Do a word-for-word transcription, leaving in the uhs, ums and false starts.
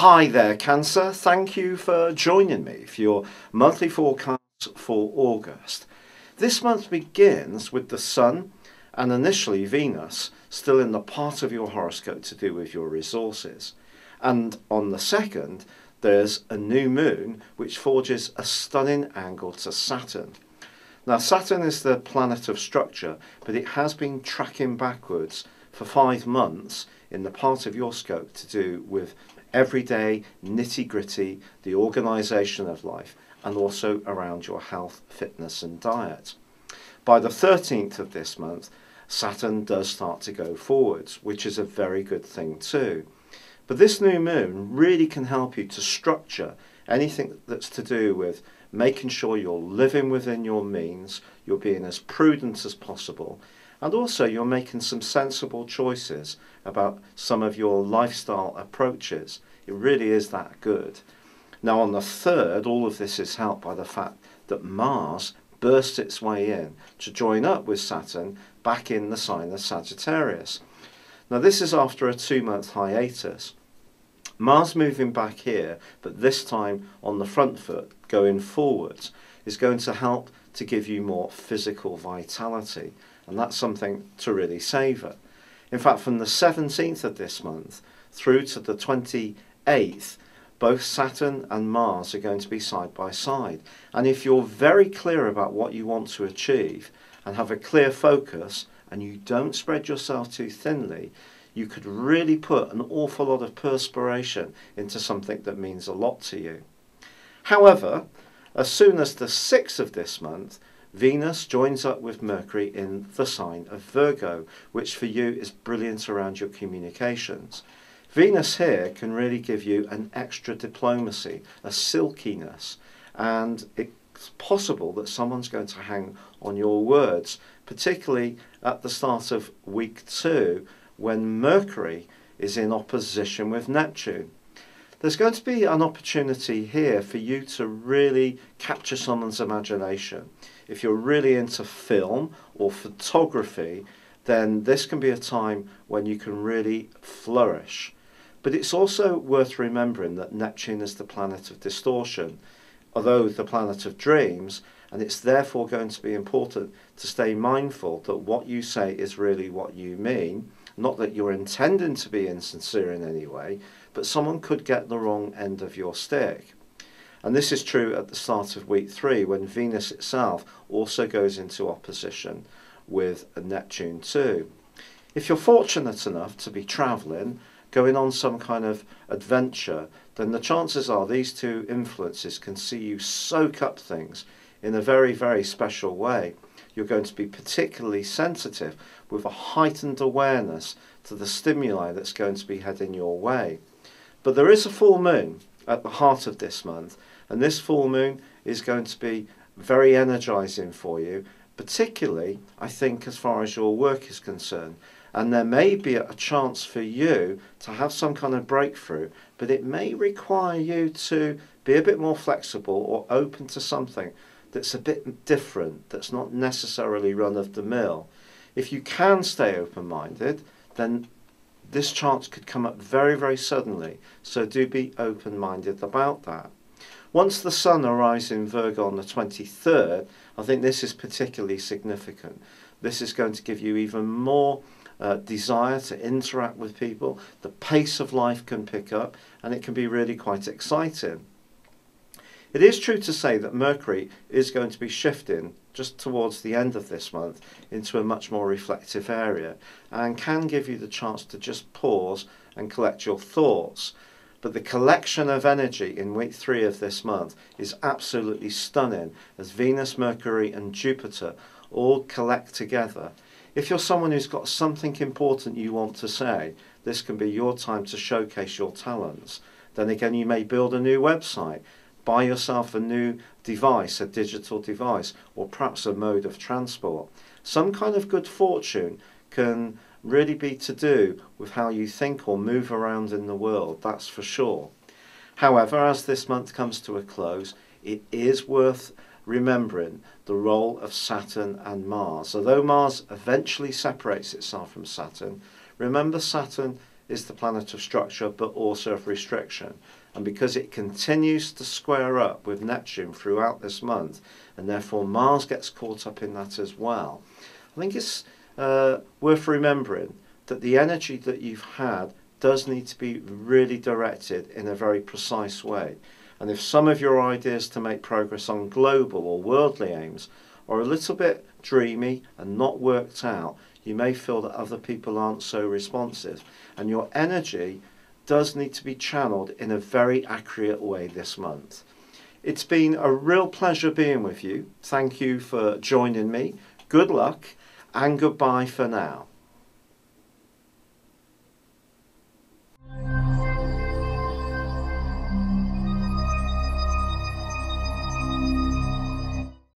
Hi there, Cancer. Thank you for joining me for your monthly forecast for August. This month begins with the Sun and initially Venus still in the part of your horoscope to do with your resources. And on the second, there's a new moon which forges a stunning angle to Saturn. Now, Saturn is the planet of structure, but it has been tracking backwards for five months in the part of your scope to do with everyday nitty-gritty, the organisation of life, and also around your health, fitness and diet. By the thirteenth of this month, Saturn does start to go forwards, which is a very good thing too. But this new moon really can help you to structure anything that's to do with making sure you're living within your means, you're being as prudent as possible, and also you're making some sensible choices about some of your lifestyle approaches. It really is that good. Now on the third, all of this is helped by the fact that Mars bursts its way in to join up with Saturn back in the sign of Sagittarius. Now this is after a two-month hiatus. Mars moving back here, but this time on the front foot, going forwards, is going to help to give you more physical vitality. And that's something to really savour. In fact, from the seventeenth of this month through to the twenty-eighth, both Saturn and Mars are going to be side by side. And if you're very clear about what you want to achieve and have a clear focus and you don't spread yourself too thinly, you could really put an awful lot of perspiration into something that means a lot to you. However, as soon as the sixth of this month, Venus joins up with Mercury in the sign of Virgo, which for you is brilliant around your communications. Venus here can really give you an extra diplomacy, a silkiness, and it's possible that someone's going to hang on your words, particularly at the start of week two when Mercury is in opposition with Neptune. There's going to be an opportunity here for you to really capture someone's imagination. If you're really into film or photography, then this can be a time when you can really flourish. But it's also worth remembering that Neptune is the planet of distortion, although the planet of dreams, and it's therefore going to be important to stay mindful that what you say is really what you mean. Not that you're intending to be insincere in any way, but someone could get the wrong end of your stick. And this is true at the start of week three when Venus itself also goes into opposition with Neptune too. If you're fortunate enough to be travelling, going on some kind of adventure, then the chances are these two influences can see you soak up things in a very, very special way. You're going to be particularly sensitive with a heightened awareness to the stimuli that's going to be heading your way. But there is a full moon at the heart of this month, and this full moon is going to be very energizing for you, particularly I think as far as your work is concerned. And there may be a chance for you to have some kind of breakthrough, but it may require you to be a bit more flexible or open to something that's a bit different, that's not necessarily run-of-the-mill. If you can stay open-minded, then this chance could come up very, very suddenly, so do be open-minded about that. Once the Sun arrives in Virgo on the twenty-third, I think this is particularly significant. This is going to give you even more uh, desire to interact with people. The pace of life can pick up, and it can be really quite exciting. It is true to say that Mercury is going to be shifting just towards the end of this month into a much more reflective area and can give you the chance to just pause and collect your thoughts. But the collection of energy in week three of this month is absolutely stunning as Venus, Mercury and Jupiter all collect together. If you're someone who's got something important you want to say, this can be your time to showcase your talents. Then again, you may build a new website, buy yourself a new device, a digital device, or perhaps a mode of transport. Some kind of good fortune can really be to do with how you think or move around in the world, that's for sure. However, as this month comes to a close, it is worth remembering the role of Saturn and Mars. Although Mars eventually separates itself from Saturn, remember Saturn is the planet of structure but also of restriction. And because it continues to square up with Neptune throughout this month, and therefore Mars gets caught up in that as well, I think it's uh, worth remembering that the energy that you've had does need to be really directed in a very precise way. And if some of your ideas to make progress on global or worldly aims are a little bit dreamy and not worked out, you may feel that other people aren't so responsive. And your energy does need to be channeled in a very accurate way this month. It's been a real pleasure being with you. Thank you for joining me. Good luck and goodbye for now.